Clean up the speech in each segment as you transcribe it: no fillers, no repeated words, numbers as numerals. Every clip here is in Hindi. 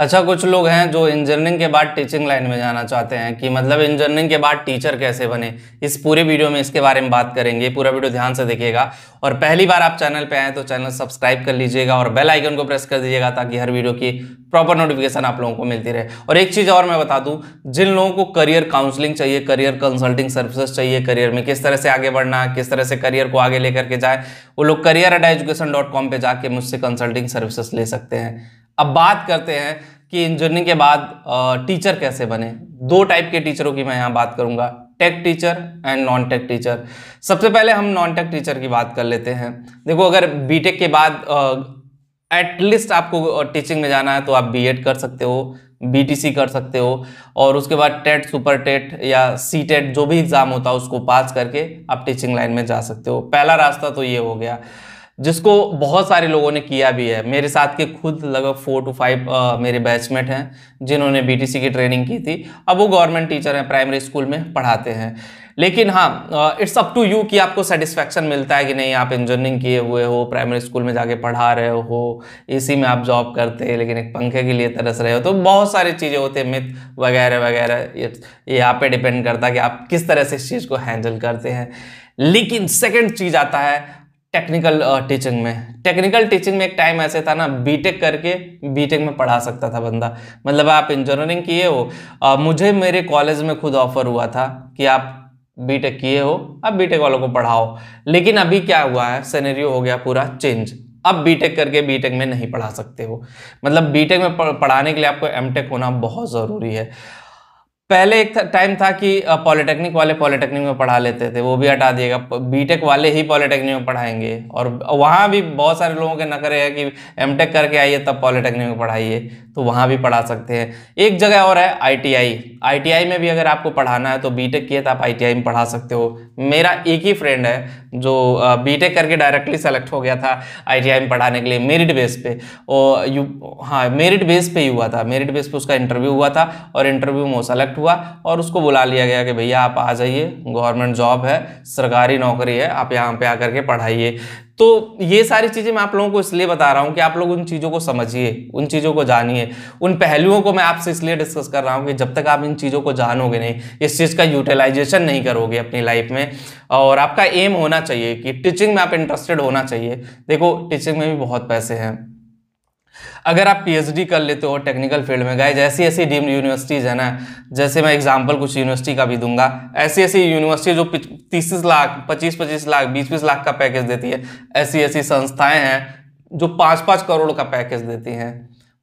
अच्छा, कुछ लोग हैं जो इंजीनियरिंग के बाद टीचिंग लाइन में जाना चाहते हैं कि मतलब इंजीनियरिंग के बाद टीचर कैसे बने, इस पूरे वीडियो में इसके बारे में बात करेंगे। पूरा वीडियो ध्यान से देखिएगा और पहली बार आप चैनल पे आए तो चैनल सब्सक्राइब कर लीजिएगा और बेल आइकन को प्रेस कर दीजिएगा ताकि हर वीडियो की प्रॉपर नोटिफिकेशन आप लोगों को मिलती रहे। और एक चीज़ और मैं बता दूं, जिन लोगों को करियर काउंसलिंग चाहिए, करियर कंसल्टिंग सर्विसेज चाहिए, करियर में किस तरह से आगे बढ़ना है, किस तरह से करियर को आगे लेकर के जाए, वो लोग careeraddaeducation.com पे जाके मुझसे कंसल्टिंग सर्विसेज ले सकते हैं। अब बात करते हैं कि इंजीनियरिंग के बाद टीचर कैसे बने। दो टाइप के टीचरों की मैं यहाँ बात करूँगा, tech teacher and non tech teacher. सबसे पहले हम नॉन टेक टीचर की बात कर लेते हैं। देखो, अगर बीटेक के बाद एटलीस्ट आपको टीचिंग में जाना है तो आप बीएड कर सकते हो, बीटीसी कर सकते हो और उसके बाद टेट, सुपर टेट या सी टेट जो भी एग्ज़ाम होता है उसको पास करके आप टीचिंग लाइन में जा सकते हो। पहला रास्ता तो ये हो गया जिसको बहुत सारे लोगों ने किया भी है। मेरे साथ के खुद लगभग 4 to 5 मेरे बैचमेट हैं जिन्होंने बीटीसी की ट्रेनिंग की थी। अब वो गवर्नमेंट टीचर हैं, प्राइमरी स्कूल में पढ़ाते हैं। लेकिन हाँ, इट्स अप टू यू कि आपको सेटिस्फैक्शन मिलता है कि नहीं। आप इंजीनियरिंग किए हुए हो, प्राइमरी स्कूल में जाके पढ़ा रहे हो, एसी में आप जॉब करते हैं लेकिन एक पंखे के लिए तरस रहे हो, तो बहुत सारी चीज़ें होती है, मिथ वगैरह वगैरह। ये आप पे डिपेंड करता है कि आप किस तरह से इस चीज़ को हैंडल करते हैं। लेकिन सेकेंड चीज़ आता है टेक्निकल टीचिंग में। टेक्निकल टीचिंग में एक टाइम ऐसे था ना, बीटेक करके बीटेक में पढ़ा सकता था बंदा। मतलब आप इंजीनियरिंग किए हो, मुझे मेरे कॉलेज में खुद ऑफर हुआ था कि आप बीटेक किए हो, आप बीटेक वालों को पढ़ाओ। लेकिन अभी क्या हुआ है, सिनेरियो हो गया पूरा चेंज। अब बीटेक करके बीटेक में नहीं पढ़ा सकते हो। मतलब बीटेक में पढ़ाने के लिए आपको एमटेक होना बहुत ज़रूरी है। पहले एक टाइम था कि पॉलिटेक्निक वाले पॉलिटेक्निक में पढ़ा लेते थे, वो भी हटा दिएगा, बीटेक वाले ही पॉलिटेक्निक में पढ़ाएंगे। और वहाँ भी बहुत सारे लोगों के नखरे हैं कि एमटेक करके आइए तब पॉलिटेक्निक में पढ़ाइए, तो वहाँ भी पढ़ा सकते हैं। एक जगह और है आईटीआई। आईटीआई में भी अगर आपको पढ़ाना है तो बीटेक किए तो आप आईटीआई में पढ़ा सकते हो। मेरा एक ही फ्रेंड है जो बीटेक करके डायरेक्टली सेलेक्ट हो गया था आईटीआई में पढ़ाने के लिए, मेरिट बेस पे। और मेरिट बेस पे ही हुआ था, मेरिट बेस पे उसका इंटरव्यू हुआ था और इंटरव्यू में सेलेक्ट हुआ और उसको बुला लिया गया कि भैया आप आ जाइए, गवर्नमेंट जॉब है, सरकारी नौकरी है, आप यहाँ पे आकर के पढ़ाइए। तो ये सारी चीज़ें मैं आप लोगों को इसलिए बता रहा हूँ कि आप लोग उन चीज़ों को समझिए, उन चीज़ों को जानिए, उन पहलुओं को मैं आपसे इसलिए डिस्कस कर रहा हूँ कि जब तक आप इन चीज़ों को जानोगे नहीं, इस चीज़ का यूटिलाइजेशन नहीं करोगे अपनी लाइफ में। और आपका एम होना चाहिए कि टीचिंग में आप इंटरेस्टेड होना चाहिए। देखो, टीचिंग में भी बहुत पैसे हैं। अगर आप पीएचडी कर लेते हो टेक्निकल फील्ड में, गाइस ऐसी डीम्ड यूनिवर्सिटीज़ है ना, जैसे मैं एग्जांपल कुछ यूनिवर्सिटी का भी दूंगा, ऐसी यूनिवर्सिटी जो 30-30 लाख, 25-25 लाख, 20-20 लाख का पैकेज देती है, ऐसी संस्थाएं हैं जो 5-5 करोड़ का पैकेज देती हैं।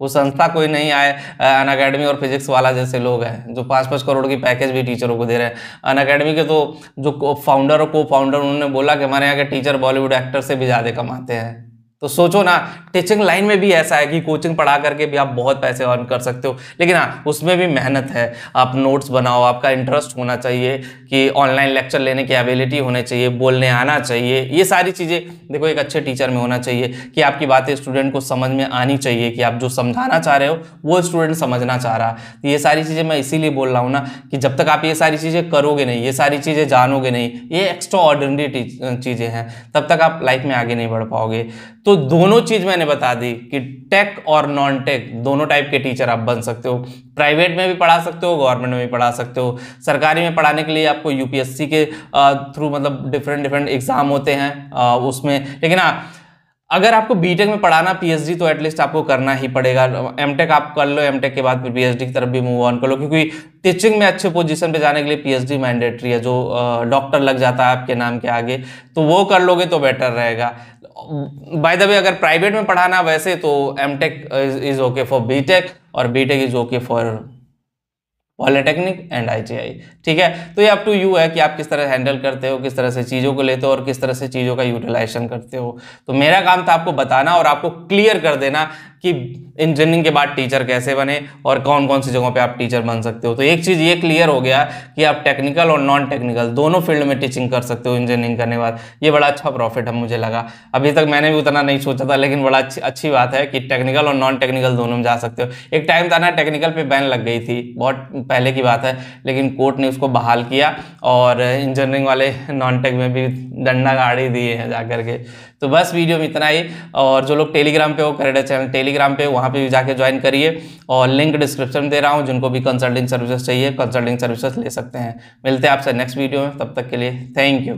वो संस्था कोई नहीं आए, अन अकेडमी और फिजिक्स वाला जैसे लोग हैं जो 5-5 करोड़ की पैकेज भी टीचरों को दे रहे हैं। अन अकेडमी के तो जो फाउंडर और को फाउंडर, उन्होंने बोला कि हमारे यहाँ के टीचर बॉलीवुड एक्टर से भी ज़्यादा कमाते हैं। तो सोचो ना, टीचिंग लाइन में भी ऐसा है कि कोचिंग पढ़ा करके भी आप बहुत पैसे अर्न कर सकते हो। लेकिन हाँ, उसमें भी मेहनत है। आप नोट्स बनाओ, आपका इंटरेस्ट होना चाहिए कि ऑनलाइन लेक्चर लेने की एबिलिटी होने चाहिए, बोलने आना चाहिए, ये सारी चीज़ें देखो एक अच्छे टीचर में होना चाहिए कि आपकी बातें स्टूडेंट को समझ में आनी चाहिए, कि आप जो समझाना चाह रहे हो वो स्टूडेंट समझना चाह रहा है। तो ये सारी चीज़ें मैं इसीलिए बोल रहा हूँ ना कि जब तक आप ये सारी चीज़ें करोगे नहीं, ये सारी चीज़ें जानोगे नहीं, ये एक्स्ट्रा ऑर्डिनरी चीज़ें हैं, तब तक आप लाइफ में आगे नहीं बढ़ पाओगे। तो दोनों चीज़ मैंने बता दी कि टेक और नॉन टेक दोनों टाइप के टीचर आप बन सकते हो। प्राइवेट में भी पढ़ा सकते हो, गवर्नमेंट में भी पढ़ा सकते हो। सरकारी में पढ़ाने के लिए आपको यूपीएससी के थ्रू मतलब डिफरेंट एग्ज़ाम होते हैं उसमें। लेकिन हाँ, अगर आपको बीटेक में पढ़ाना, पीएचडी तो एटलीस्ट आपको करना ही पड़ेगा। एमटेक आप कर लो, एमटेक के बाद फिर पीएचडी की तरफ भी मूव ऑन कर लो, क्योंकि टीचिंग में अच्छे पोजीशन पे जाने के लिए पीएचडी मैंडेटरी है। जो डॉक्टर लग जाता है आपके नाम के आगे, तो वो कर लोगे तो बेटर रहेगा। बाय द वे, अगर प्राइवेट में पढ़ाना वैसे तो MTech is okay for BTech और BTech is okay for polytechnic and ITI. ठीक है, तो ये अप टू यू है कि आप किस तरह हैंडल करते हो, किस तरह से चीज़ों को लेते हो और किस तरह से चीज़ों का यूटिलाइजेशन करते हो। तो मेरा काम था आपको बताना और आपको क्लियर कर देना कि इंजीनियरिंग के बाद टीचर कैसे बने और कौन कौन सी जगहों पे आप टीचर बन सकते हो। तो एक चीज़ ये क्लियर हो गया कि आप टेक्निकल और नॉन टेक्निकल दोनों फील्ड में टीचिंग कर सकते हो इंजीनियरिंग करने के बाद। ये बड़ा अच्छा प्रॉफिट है, मुझे लगा। अभी तक मैंने भी उतना नहीं सोचा था, लेकिन बड़ा अच्छी बात है कि टेक्निकल और नॉन टेक्निकल दोनों में जा सकते हो। एक टाइम था ना, टेक्निकल पर बैन लग गई थी, बहुत पहले की बात है, लेकिन कोर्ट ने उसको बहाल किया और इंजीनियरिंग वाले नॉन टेक में भी डंडा गाड़ी दिए हैं जा करके। तो बस वीडियो में इतना ही। और जो लोग टेलीग्राम पे हो, करेडा चैनल टेलीग्राम पे, वहाँ पे भी जाके ज्वाइन करिए और लिंक डिस्क्रिप्शन दे रहा हूँ। जिनको भी कंसल्टिंग सर्विसेज चाहिए, कंसल्टिंग सर्विसेज ले सकते हैं। मिलते हैं आपसे नेक्स्ट वीडियो में, तब तक के लिए थैंक यू।